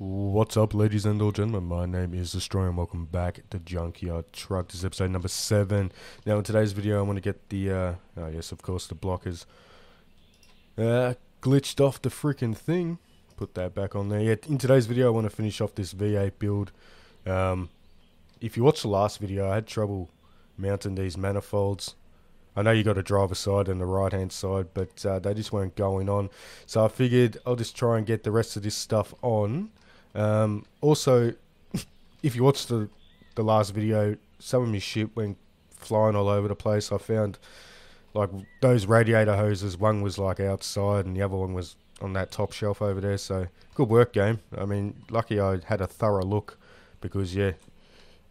What's up, ladies and gentlemen? My name is Destroyer and welcome back to Junkyard Truck. This is episode number 7. Now in today's video I want to get the oh yes, of course, the blockers glitched off the freaking thing. Put that back on there. Yeah, in today's video I want to finish off this V8 build. If you watched the last video, I had trouble mounting these manifolds. I know you got a driver's side and the right hand side, but they just weren't going on. So I figured I'll just try and get the rest of this stuff on. Also, if you watched the last video, some of my shit went flying all over the place. I found like those radiator hoses, one was like outside and the other one was on that top shelf over there. So good work, game. I mean, lucky I had a thorough look, because yeah,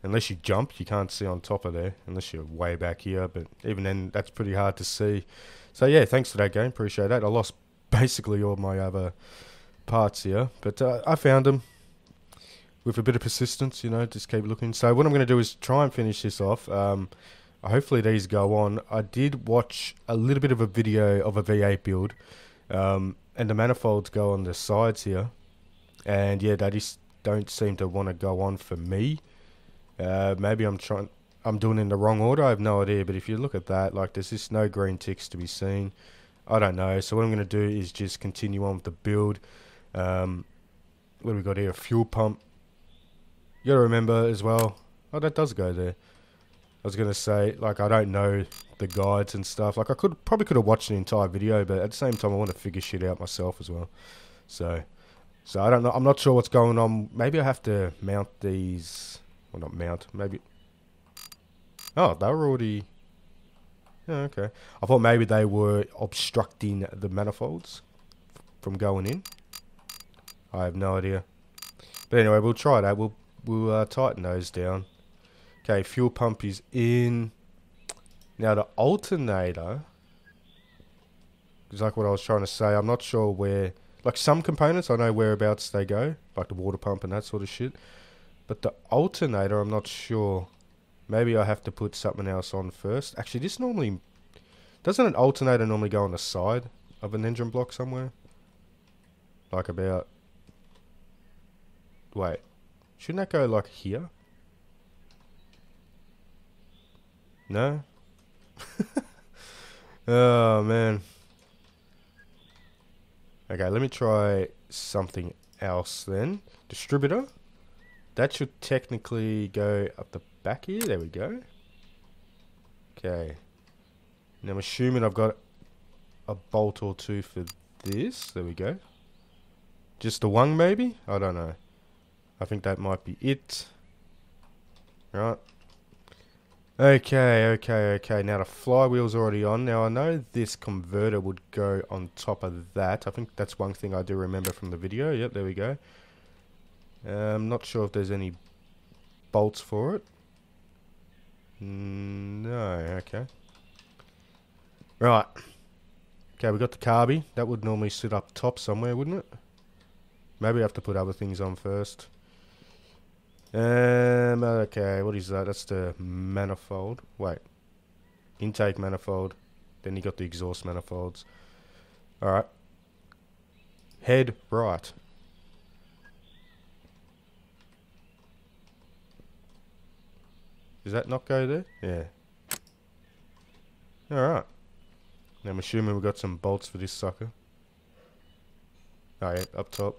unless you jump, you can't see on top of there, unless you're way back here, but even then that's pretty hard to see. So yeah, thanks for that, game, appreciate that. I lost basically all my other parts here, but I found them with a bit of persistence, you know, just keep looking. So what I'm going to do is try and finish this off. Hopefully these go on. I did watch a little bit of a video of a V8 build, and the manifolds go on the sides here, and yeah, they just don't seem to want to go on for me. Maybe I'm doing it in the wrong order, I have no idea, but if you look at that, like, there's just no green ticks to be seen. I don't know. So what I'm going to do is just continue on with the build. What do we got here? Fuel pump. You gotta remember as well, oh, that does go there. I was going to say, like, I don't know the guides and stuff, like, I probably could have watched an entire video, but at the same time I want to figure shit out myself as well. So I don't know, I'm not sure what's going on. Maybe I have to mount these. Well, not mount, maybe. Oh, they were already. Yeah, okay. I thought maybe they were obstructing the manifolds from going in. I have no idea. But anyway, we'll try that. We'll tighten those down. Okay, fuel pump is in. Now the alternator is like what I was trying to say. I'm not sure where. Like, some components, I know whereabouts they go, like the water pump and that sort of shit. But the alternator, I'm not sure. Maybe I have to put something else on first. Actually, this normally... Doesn't an alternator normally go on the side of an engine block somewhere? Like about... Wait. Shouldn't that go like here? No? Oh, man. Okay, let me try something else then. Distributor. That should technically go up the back here. There we go. Okay. Now I'm assuming I've got a bolt or two for this. There we go. Just the one, maybe? I don't know. I think that might be it. Right. Okay. Now the flywheel's already on. Now I know this converter would go on top of that. I think that's one thing I do remember from the video. Yep, there we go. I'm not sure if there's any bolts for it. No, okay. Right. Okay, we got the carby. That would normally sit up top somewhere, wouldn't it? Maybe I have to put other things on first. Okay, what is that? That's the manifold. Wait. Intake manifold. Then you got the exhaust manifolds. Alright. Head right. Does that not go there? Yeah. Alright. Now I'm assuming we've got some bolts for this sucker. Oh yeah, up top.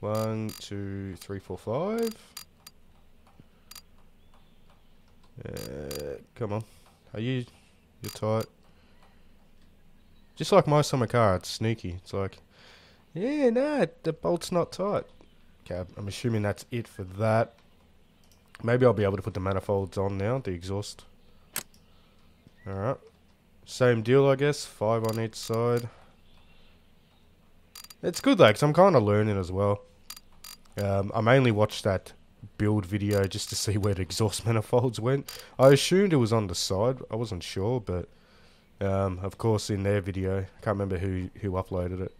1, 2, 3, 4, 5. Come on. Are you... You're tight. Just like My Summer Car, it's sneaky. It's like... Yeah, no, the bolt's not tight. Okay, I'm assuming that's it for that. Maybe I'll be able to put the manifolds on now, the exhaust. Alright. Same deal, I guess. 5 on each side. It's good, though, because I'm kind of learning as well. I mainly watched that build video just to see where the exhaust manifolds went. I assumed it was on the side. I wasn't sure, but... of course, in their video. I can't remember who uploaded it.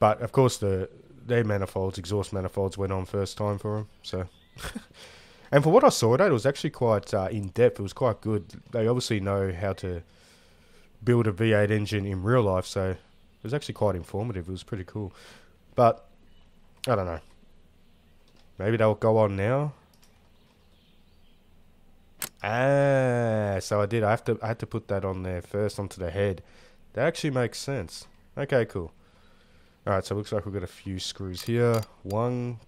But, of course, their manifolds, exhaust manifolds, went on first time for them, so. And for what I saw it at, it was actually quite in-depth. It was quite good. They obviously know how to build a V8 engine in real life, so it was actually quite informative. It was pretty cool. But I don't know. Maybe they'll go on now. Ah, so I did. I had to put that on there first, onto the head. That actually makes sense. Okay, cool. Alright, so it looks like we've got a few screws here. One,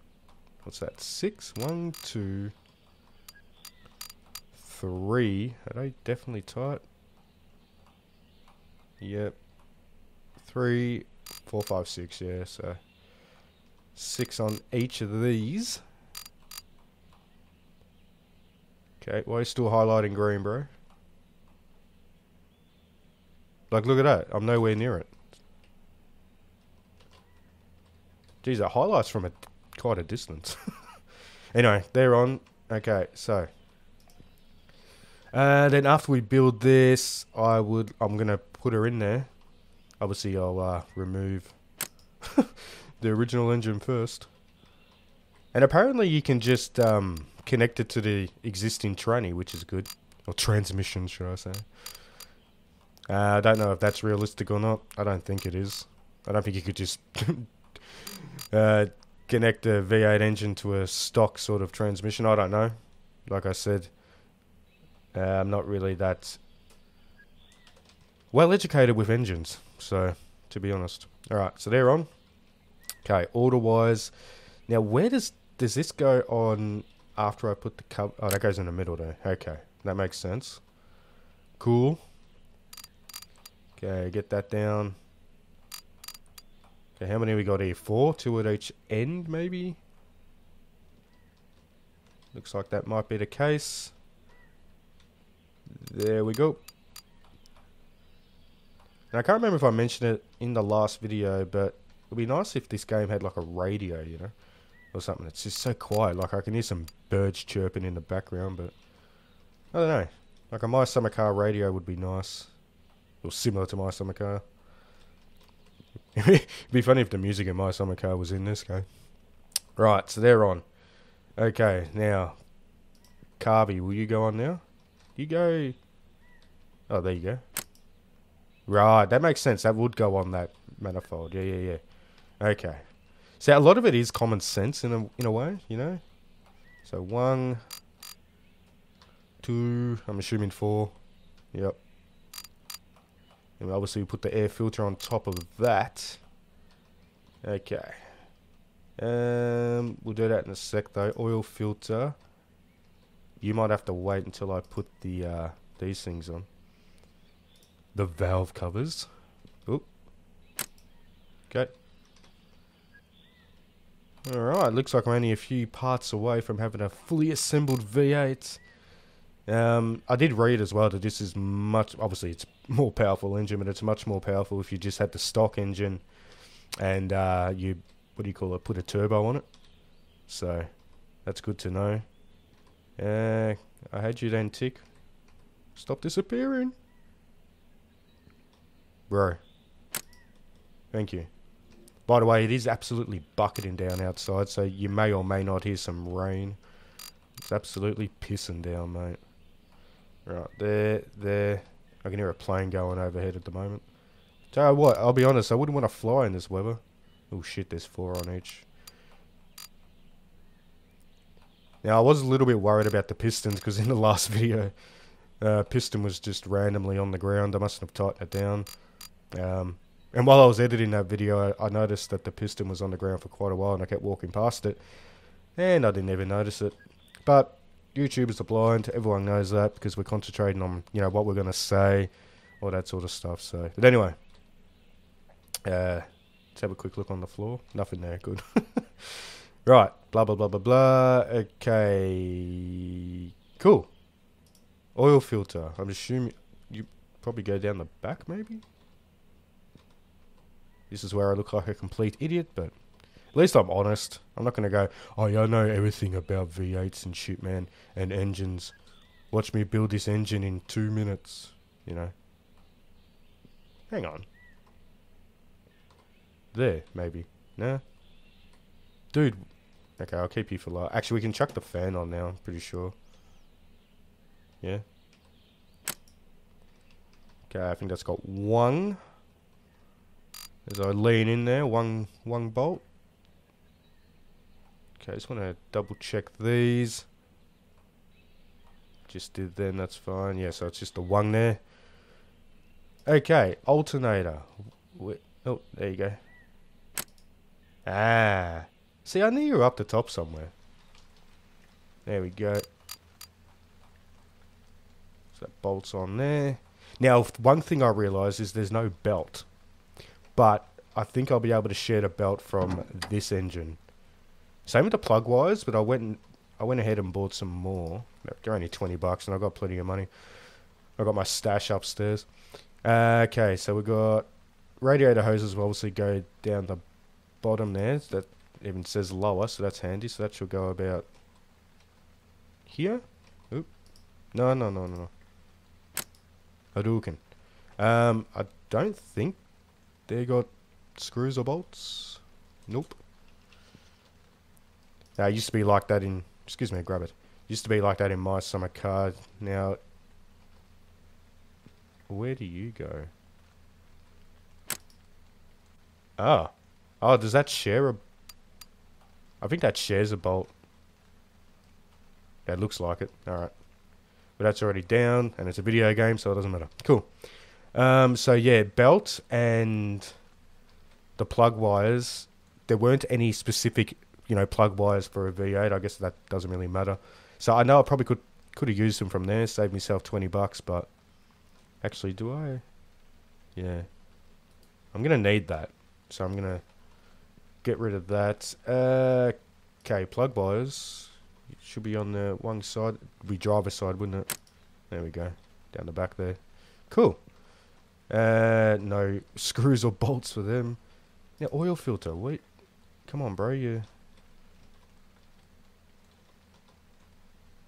what's that? Six? 1, 2, 3. Are they definitely tight? Yep. 3, 4, 5, 6. Yeah, so 6 on each of these. Okay, why are you still highlighting green, bro? Like, look at that. I'm nowhere near it. Geez, that highlights from quite a distance. Anyway, they're on. Okay, so then after we build this, I'm gonna put her in there. Obviously, I'll remove the original engine first. And apparently, you can just connect it to the existing tranny, which is good. Or transmission, should I say. I don't know if that's realistic or not. I don't think it is. I don't think you could just connect a V8 engine to a stock sort of transmission. I don't know. Like I said, I'm not really that well educated with engines, so to be honest. Alright, so they're on. Okay, order wise. Now, where does this go on after I put the cover? Oh, that goes in the middle there. Okay, that makes sense. Cool. Okay, get that down. Okay, how many we got here? 4? 2 at each end, maybe? Looks like that might be the case. There we go. Now, I can't remember if I mentioned it in the last video, but it'd be nice if this game had like a radio, you know? Or something. It's just so quiet. Like, I can hear some birds chirping in the background, but I don't know. Like, a My Summer Car radio would be nice. Or similar to My Summer Car. It'd be funny if the music in My Summer Car was in this game. Right, so they're on. Okay, now, Carby, will you go on now? You go. Oh, there you go. Right, that makes sense. That would go on that manifold. Yeah, yeah, yeah. Okay. So a lot of it is common sense in a way, you know? So 1, 2, I'm assuming 4. Yep. And obviously we put the air filter on top of that. Okay. We'll do that in a sec though. Oil filter. You might have to wait until I put the these things on. The valve covers. Oop. Okay. Alright, looks like I'm only a few parts away from having a fully assembled V8. I did read as well that this is much, obviously it's more powerful engine, but it's much more powerful if you just had the stock engine and you, what do you call it, put a turbo on it. So, that's good to know. I had you then, Tick. Stop disappearing. Bro. Thank you. By the way, it is absolutely bucketing down outside, so you may or may not hear some rain. It's absolutely pissing down, mate. Right, there. I can hear a plane going overhead at the moment. Tell you what, I'll be honest, I wouldn't want to fly in this weather. Oh shit, there's 4 on each. Now, I was a little bit worried about the pistons, because in the last video, piston was just randomly on the ground. I mustn't have tightened it down. And while I was editing that video, I noticed that the piston was on the ground for quite a while, and I kept walking past it. And I didn't even notice it. But YouTubers are blind. Everyone knows that, because we're concentrating on, you know, what we're going to say, all that sort of stuff. So, but anyway, let's have a quick look on the floor. Nothing there. Good. Right. Blah, blah, blah, blah, blah. Okay. Cool. Oil filter. I'm assuming you probably go down the back, maybe? This is where I look like a complete idiot, but at least I'm honest. I'm not going to go, oh yeah, I know everything about V8s and shit, man, and engines. Watch me build this engine in 2 minutes, you know. Hang on. There, maybe. Nah. Dude. Okay, I'll keep you for life. Actually, we can chuck the fan on now, I'm pretty sure. Yeah. Okay, I think that's got 1. As I lean in there, one bolt. Okay, I just want to double check these. Just did them, that's fine. Yeah, so it's just the one there. Okay, alternator. Oh, there you go. Ah. See, I knew you were up the top somewhere. There we go. So that bolts on there. Now, one thing I realised is there's no belt. But I think I'll be able to shed a belt from this engine. Same with the plug wires, but I went ahead and bought some more. They're only $20 and I've got plenty of money. I've got my stash upstairs. Okay, so we've got radiator hoses will obviously go down the bottom there. That even says lower, so that's handy. So that should go about here. Oop. No. Hadouken. I don't think they got screws or bolts. Nope. Now, it used to be like that in... Excuse me, grab it. Used to be like that in My Summer Car. Now... Where do you go? Oh. Oh, does that share a... I think that shares a bolt. That looks like it. Alright. But that's already down, and it's a video game, so it doesn't matter. Cool. So yeah, belt and... the plug wires. There weren't any specific... you know, plug wires for a V8. I guess that doesn't really matter. So I know I probably could have used them from there, saved myself $20, but actually, do I? Yeah, I'm gonna need that, so I'm gonna get rid of that. Okay, plug wires, it should be on the one side. It'd be driver's side, wouldn't it? There we go, down the back there. Cool. No screws or bolts for them. Yeah, oil filter. Wait, come on, bro. You.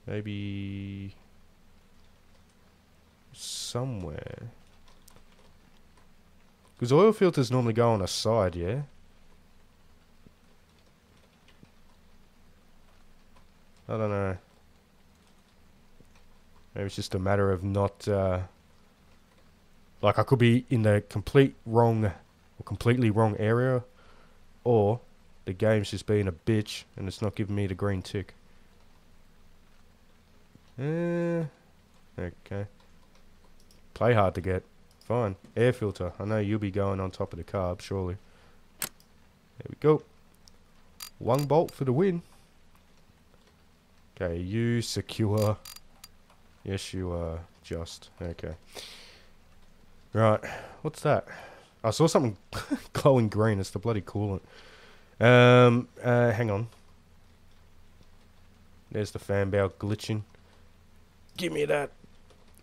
Maybe somewhere. Because oil filters normally go on a side, yeah? I don't know. Maybe it's just a matter of not... like, I could be in the completely wrong area. Or the game's just being a bitch and it's not giving me the green tick. Okay. Play hard to get. Fine. Air filter. I know you'll be going on top of the carb, surely. There we go. One bolt for the win. Okay, you secure. Yes, you are just. Okay. Right. What's that? I saw something glowing green. It's the bloody coolant. Hang on. There's the fan bow glitching. Give me that.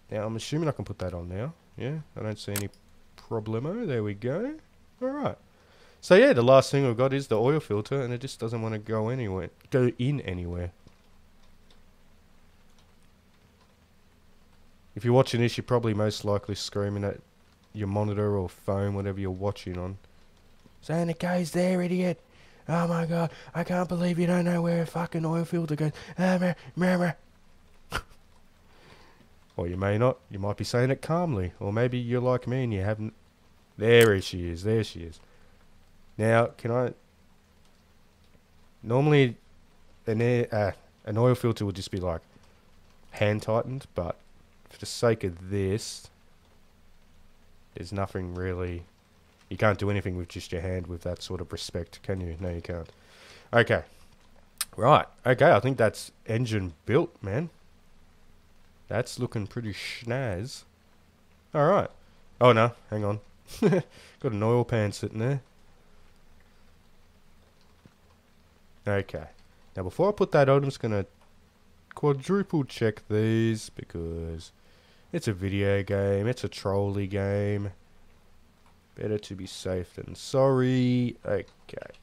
Now, I'm assuming I can put that on now. Yeah, I don't see any problemo. There we go. Alright. So, yeah, the last thing we've got is the oil filter, and it just doesn't want to go anywhere. Go in anywhere. If you're watching this, you're probably most likely screaming at your monitor or phone, whatever you're watching on. Saying it goes there, idiot. Oh my god, I can't believe you don't know where a fucking oil filter goes. Or you may not. You might be saying it calmly. Or maybe you're like me and you haven't... There she is. There she is. Now, can I... Normally, an oil filter would just be like hand tightened, but for the sake of this, there's nothing really... You can't do anything with just your hand with that sort of respect, can you? No, you can't. Okay. Right. Okay, I think that's engine built, man. That's looking pretty schnaz. Alright. Oh, no. Hang on. Got an oil pan sitting there. Okay. Now, before I put that on, I'm just going to quadruple check these because it's a video game. It's a trolley game. Better to be safe than sorry. Okay.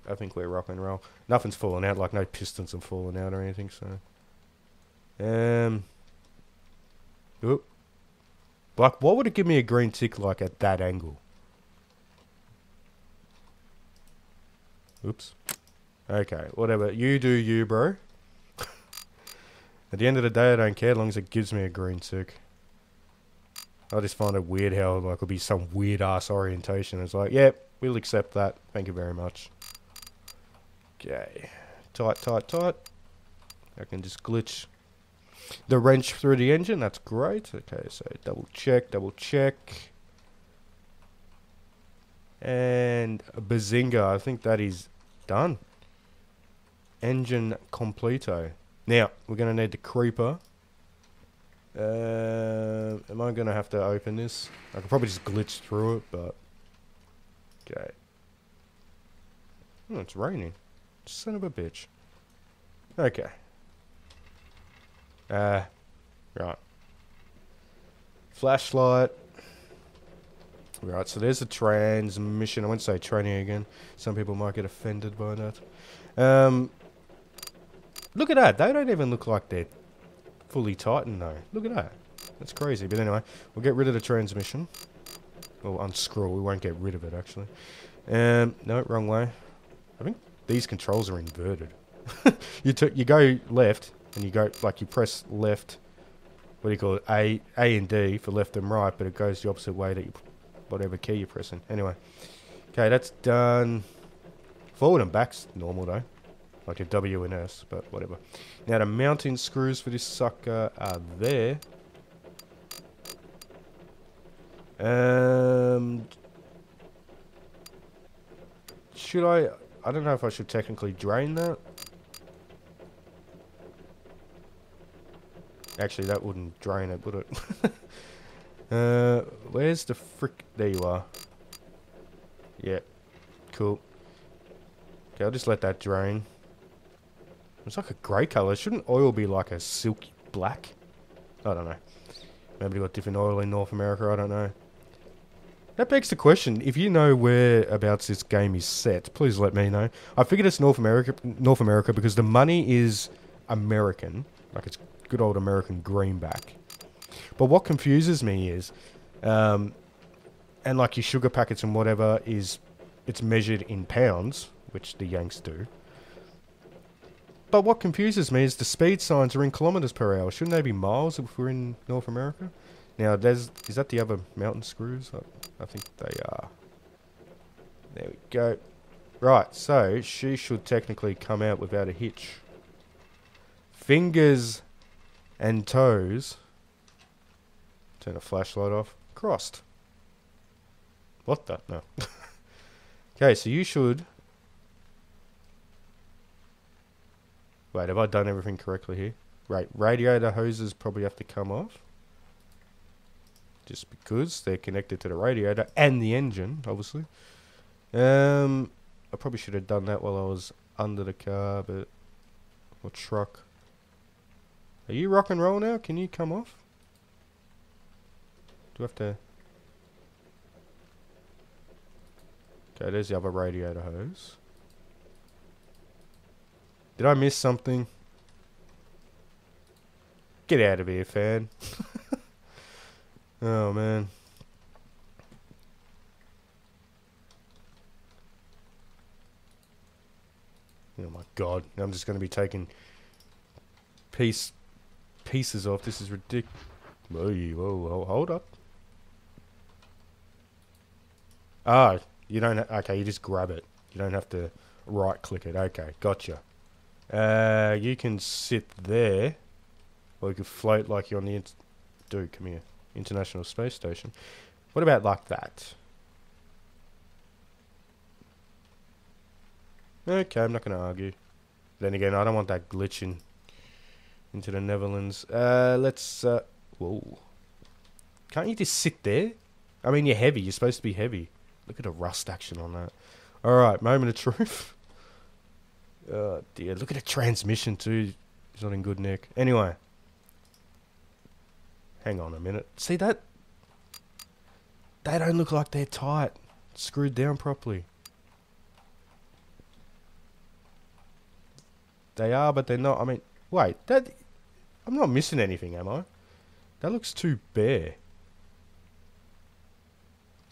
I think we're rock and roll. Nothing's falling out. Like, no pistons are falling out or anything, so... Oop. Like, what would it give me a green tick like at that angle? Oops. Okay, whatever. You do you, bro. At the end of the day, I don't care as long as it gives me a green tick. I just find it weird how, like, it'll be some weird-ass orientation. It's like, yep, yeah, we'll accept that. Thank you very much. Okay. Tight. I can just glitch the wrench through the engine. That's great. Okay, so double check. And bazinga, I think that is done. Engine completo. Now, we're going to need the creeper. Am I going to have to open this? I could probably just glitch through it, but... Okay. Oh, it's raining. Son of a bitch. Okay. Right. Flashlight. Right, so there's the transmission. I won't say tranny again. Some people might get offended by that. Look at that. They don't even look like they're fully tightened, though. Look at that. That's crazy. But anyway, we'll get rid of the transmission. Well, unscrew. We won't get rid of it, actually. No, wrong way. I think these controls are inverted. You go left, and you go, like, you press left. What do you call it? A and D for left and right, but it goes the opposite way that you... Whatever key you're pressing. Anyway. Okay, that's done. Forward and back's normal, though. Like a W and S, but whatever. Now, the mounting screws for this sucker are there. Should I... I don't know if I should technically drain that. Actually, that wouldn't drain it, would it? Where's the frick? There you are. Yeah. Cool. Okay, I'll just let that drain. It's like a grey colour. Shouldn't oil be like a silky black? I don't know. Maybe they've got different oil in North America. I don't know. That begs the question. If you know whereabouts this game is set, please let me know. I figured it's North America because the money is American. Like it's good old American greenback. But what confuses me is, and like your sugar packets and whatever is, it's measured in pounds, which the Yanks do. But what confuses me is the speed signs are in kilometers per hour. Shouldn't they be miles if we're in North America? Now, is that the other mountain screws? I think they are. There we go. Right, so she should technically come out without a hitch. Fingers and toes. Turn the flashlight off. Crossed. What the? No. Okay, so you should... Wait, have I done everything correctly here? Right, radiator hoses probably have to come off. Just because they're connected to the radiator and the engine, obviously. I probably should have done that while I was under the car, but... Or truck. Are you rock and roll now? Can you come off? Do I have to... Okay, there's the other radiator hose. Did I miss something? Get out of here, fan. Oh, man. Oh, my God. Now I'm just going to be taking... pieces off. This is ridiculous. Whoa, hold up. Ah, you don't... Okay, you just grab it. You don't have to right-click it. Okay, gotcha. You can sit there. Or you can float like you're on the... Dude, come here. International Space Station. What about like that? Okay, I'm not going to argue. Then again, I don't want that glitching into the Netherlands. Let's... Whoa. Can't you just sit there? I mean, you're heavy. You're supposed to be heavy. Look at the rust action on that. Alright, moment of truth. Oh, dear. Look at the transmission, too. It's not in good nick. Anyway. Hang on a minute. See that? They don't look like they're tight. Screwed down properly. They are, but they're not. I mean, wait. That... I'm not missing anything, am I? That looks too bare.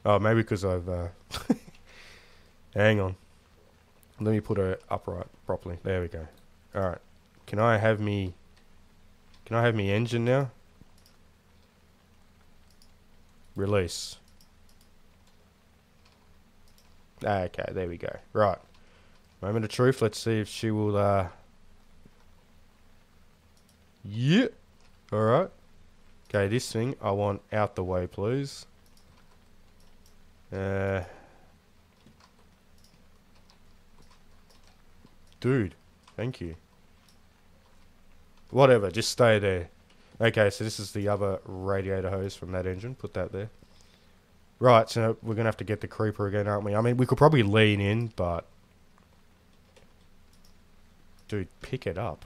Oh, maybe because I've... Hang on. Let me put her upright properly. There we go. Alright. Can I have me engine now? Release. Okay, there we go. Right. Moment of truth. Let's see if she will, Yeah. Alright. Okay, this thing I want out the way, please. Dude, thank you. Whatever, just stay there. Okay, so this is the other radiator hose from that engine. Put that there. Right, so we're going to have to get the creeper again, aren't we? I mean, we could probably lean in, but... Dude, pick it up.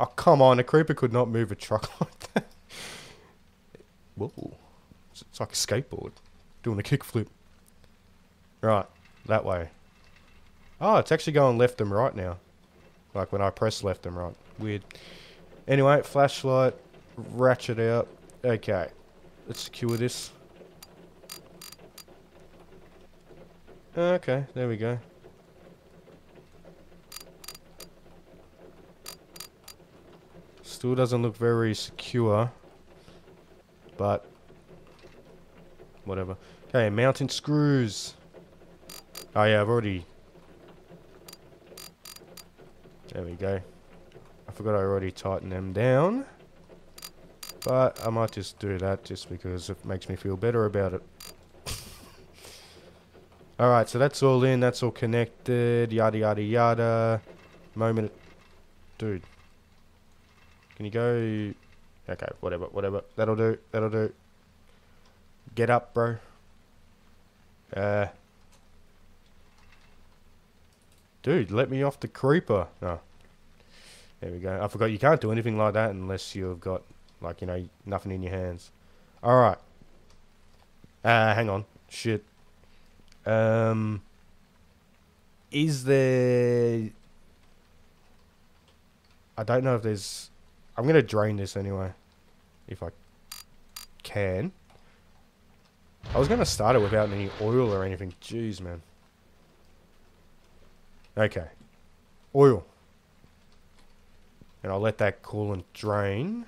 Oh, come on. A creeper could not move a truck like that. Whoa. It's like a skateboard. Doing a kickflip. Right, that way. Oh, it's actually going left and right now. Like when I press left and right. Weird. Anyway, flashlight. Ratchet out. Okay. Let's secure this. Okay, there we go. Still doesn't look very secure. But... whatever. Okay, mounting screws. Oh yeah, I've already... There we go. I forgot I already tightened them down. But I might just do that just because it makes me feel better about it. Alright, so that's all in. That's all connected. Yada, yada, yada. Moment. Dude. Can you go... Okay, whatever, whatever. That'll do. That'll do. Get up, bro. Dude, let me off the creeper. No. There we go. I forgot you can't do anything like that unless you've got, like, you know, nothing in your hands. Alright. Hang on. Shit. Is there... I don't know if there's... I'm going to drain this anyway. If I can. I was going to start it without any oil or anything. Jeez, man. Okay. Oil. And I'll let that cool and drain.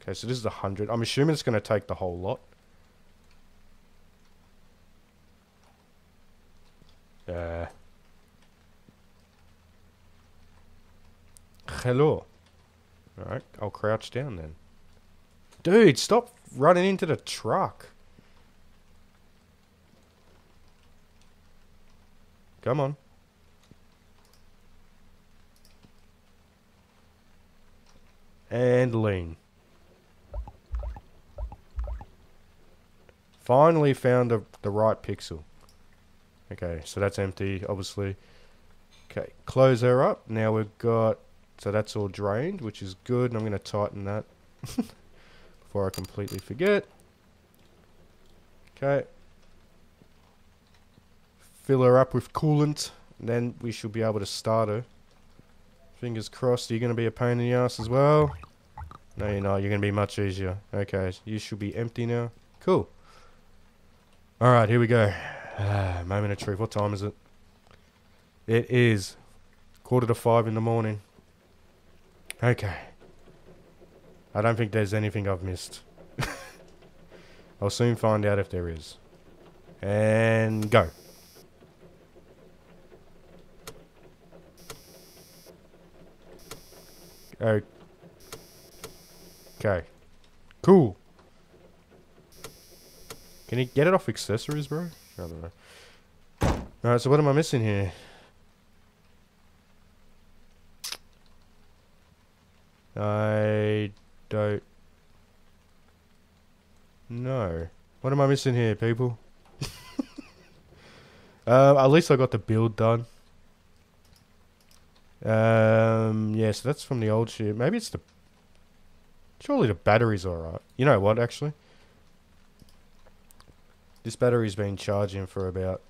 Okay, so this is 100. I'm assuming it's going to take the whole lot. Hello. Alright, I'll crouch down then. Dude, stop running into the truck. Come on. And lean. Finally found the right pixel. Okay, so that's empty, obviously. Okay, close her up. Now we've got... So that's all drained, which is good. And I'm going to tighten that before I completely forget. Okay. Fill her up with coolant. And then we should be able to start her. Fingers crossed. Are you going to be a pain in the ass as well? No, you're not. You're going to be much easier. Okay. You should be empty now. Cool. Alright, here we go. Moment of truth. What time is it? It is 4:45 in the morning. Okay. I don't think there's anything I've missed. I'll soon find out if there is. And go. Okay. Cool. Can you get it off accessories, bro? I don't know. Alright, so what am I missing here? I don't know. What am I missing here, people? At least I got the build done. Yeah, so that's from the old shit. Maybe it's the... Surely the battery's alright. You know what, actually? This battery's been charging for about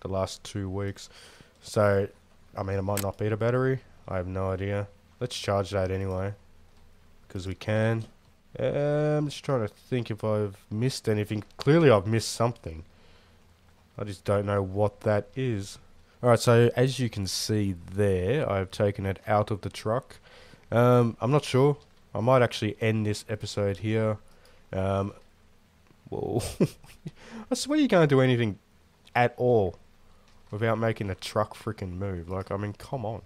the last 2 weeks. So, I mean, it might not be the battery. I have no idea. Let's charge that anyway. Because we can. I'm just trying to think if I've missed anything. Clearly I've missed something. I just don't know what that is. Alright, so as you can see there, I've taken it out of the truck. I'm not sure. I might actually end this episode here. Whoa. I swear you can't do anything at all. without making the truck freaking move. Like, I mean, come on.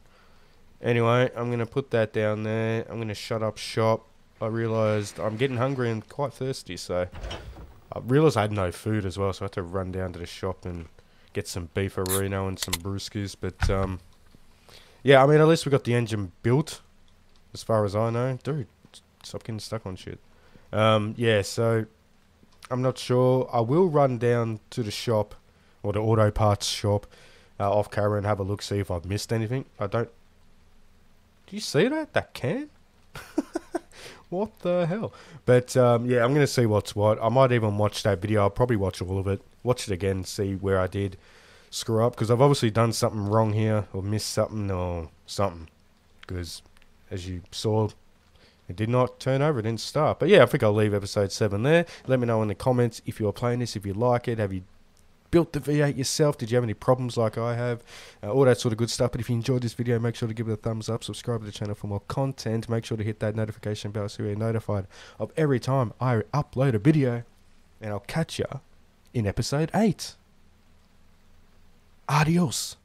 Anyway, I'm going to put that down there. I'm going to shut up shop. I realised I'm getting hungry and quite thirsty, so... I realised I had no food as well, so I had to run down to the shop and get some beefarino and some brewskis. But, yeah, I mean, at least we got the engine built, as far as I know. Dude, stop getting stuck on shit. Yeah, so... I'm not sure. I will run down to the shop, or the auto parts shop, off camera and have a look, see if I've missed anything. I don't... Do you see that? That can? What the hell? But, yeah, I'm going to see what's what. I might even watch that video. I'll probably watch all of it. Watch it again, see where I did screw up, because I've obviously done something wrong here, or missed something, or something. Because, as you saw... It did not turn over, it didn't start. But yeah, I think I'll leave episode 7 there. Let me know in the comments if you're playing this, if you like it. Have you built the V8 yourself? Did you have any problems like I have? All that sort of good stuff. But if you enjoyed this video, make sure to give it a thumbs up. Subscribe to the channel for more content. Make sure to hit that notification bell so you're notified of every time I upload a video. And I'll catch you in episode 8. Adios.